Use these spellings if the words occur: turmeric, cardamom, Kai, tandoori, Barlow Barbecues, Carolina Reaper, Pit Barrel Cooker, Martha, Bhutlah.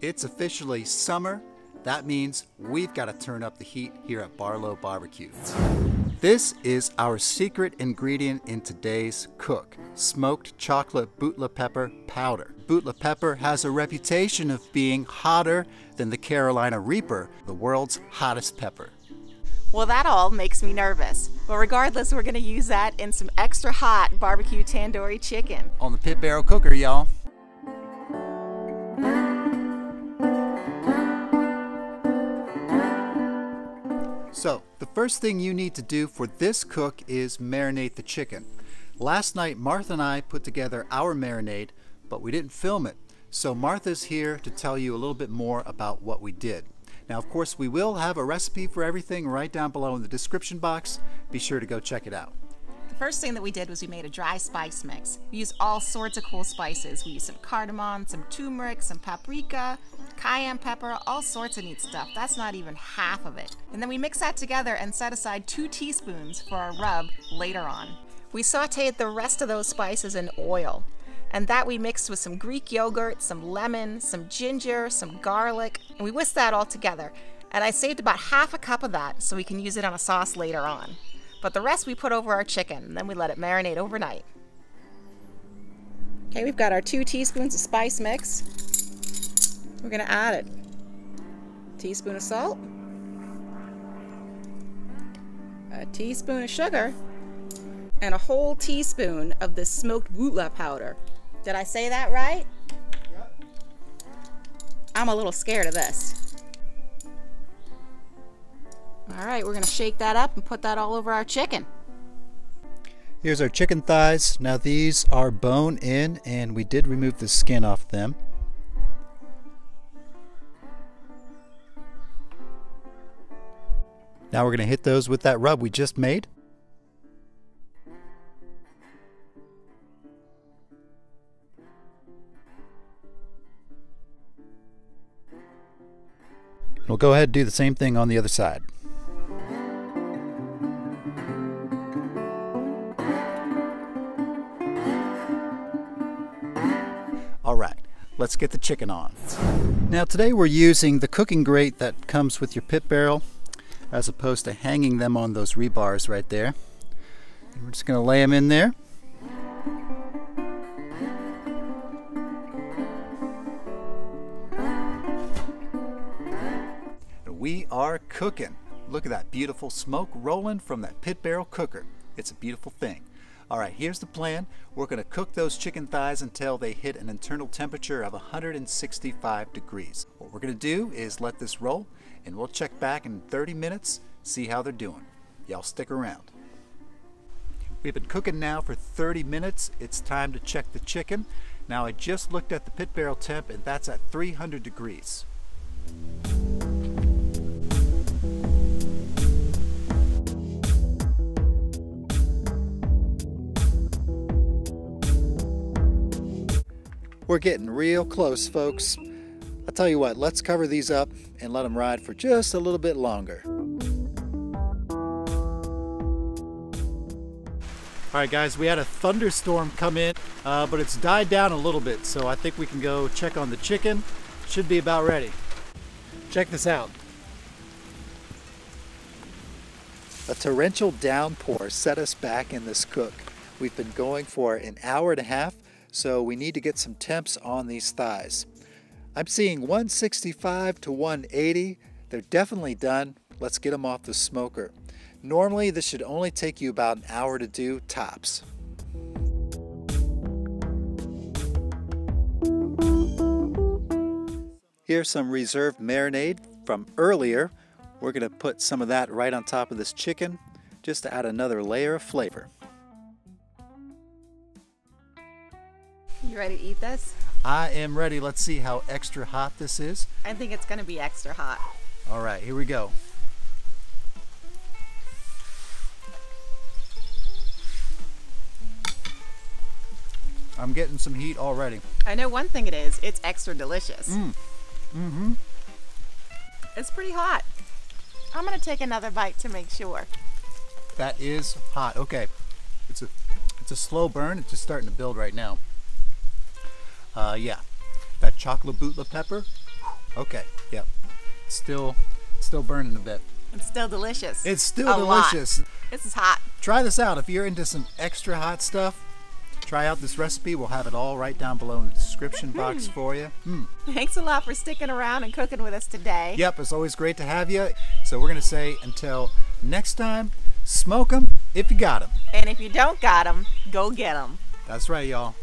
It's officially summer. That means we've got to turn up the heat here at Barlow Barbecues. This is our secret ingredient in today's cook, smoked chocolate Bhutlah pepper powder. Bhutlah pepper has a reputation of being hotter than the Carolina Reaper, the world's hottest pepper. Well, that all makes me nervous. But regardless, we're gonna use that in some extra hot barbecue tandoori chicken. On the Pit Barrel Cooker, y'all. So, the first thing you need to do for this cook is marinate the chicken. Last night, Martha and I put together our marinade, but we didn't film it. So Martha's here to tell you a little bit more about what we did. Now, of course, we will have a recipe for everything right down below in the description box. Be sure to go check it out. The first thing that we did was we made a dry spice mix. We used all sorts of cool spices. We used some cardamom, some turmeric, some paprika, cayenne pepper, all sorts of neat stuff. That's not even half of it. And then we mix that together and set aside 2 teaspoons for our rub later on. We sauteed the rest of those spices in oil, and that we mixed with some Greek yogurt, some lemon, some ginger, some garlic, and we whisked that all together. And I saved about half a cup of that so we can use it on a sauce later on. But the rest we put over our chicken, and then we let it marinate overnight. Okay, we've got our 2 teaspoons of spice mix. We're gonna add it. A teaspoon of salt, a teaspoon of sugar, and a whole teaspoon of the smoked Bhutlah powder. Did I say that right? Yep. I'm a little scared of this. All right, we're gonna shake that up and put that all over our chicken. Here's our chicken thighs. Now these are bone in, and we did remove the skin off them. Now we're gonna hit those with that rub we just made. We'll go ahead and do the same thing on the other side. All right, let's get the chicken on. Now today we're using the cooking grate that comes with your pit barrel, as opposed to hanging them on those rebars right there. And we're just going to lay them in there. And we are cooking. Look at that beautiful smoke rolling from that pit barrel cooker. It's a beautiful thing. All right, here's the plan. We're going to cook those chicken thighs until they hit an internal temperature of 165 degrees. What we're going to do is let this roll, and we'll check back in 30 minutes, see how they're doing. Y'all stick around. We've been cooking now for 30 minutes. It's time to check the chicken. Now I just looked at the pit barrel temp, and that's at 300 degrees. We're getting real close, folks. I'll tell you what, let's cover these up and let them ride for just a little bit longer. All right, guys, we had a thunderstorm come in, but it's died down a little bit, so I think we can go check on the chicken. Should be about ready. Check this out. A torrential downpour set us back in this cook. We've been going for an hour and a half, so we need to get some temps on these thighs. I'm seeing 165 to 180. They're definitely done. Let's get them off the smoker. Normally, this should only take you about an hour to do tops. Here's some reserved marinade from earlier. We're gonna put some of that right on top of this chicken just to add another layer of flavor. You ready to eat this? I am ready. Let's see how extra hot this is. I think it's going to be extra hot. All right, here we go. I'm getting some heat already. I know one thing it is. It's extra delicious. Mm-hmm. It's pretty hot. I'm going to take another bite to make sure. That is hot. Okay. It's a slow burn. It's just starting to build right now. Yeah, that chocolate Bhutlah pepper. Okay, yep. Still burning a bit. It's still delicious. It's still delicious. This is hot. Try this out. If you're into some extra hot stuff, try out this recipe. We'll have it all right down below in the description box for you. Thanks a lot for sticking around and cooking with us today. Yep, it's always great to have you. So we're going to say until next time, smoke 'em if you got 'em. And if you don't got 'em, go get 'em. That's right, y'all.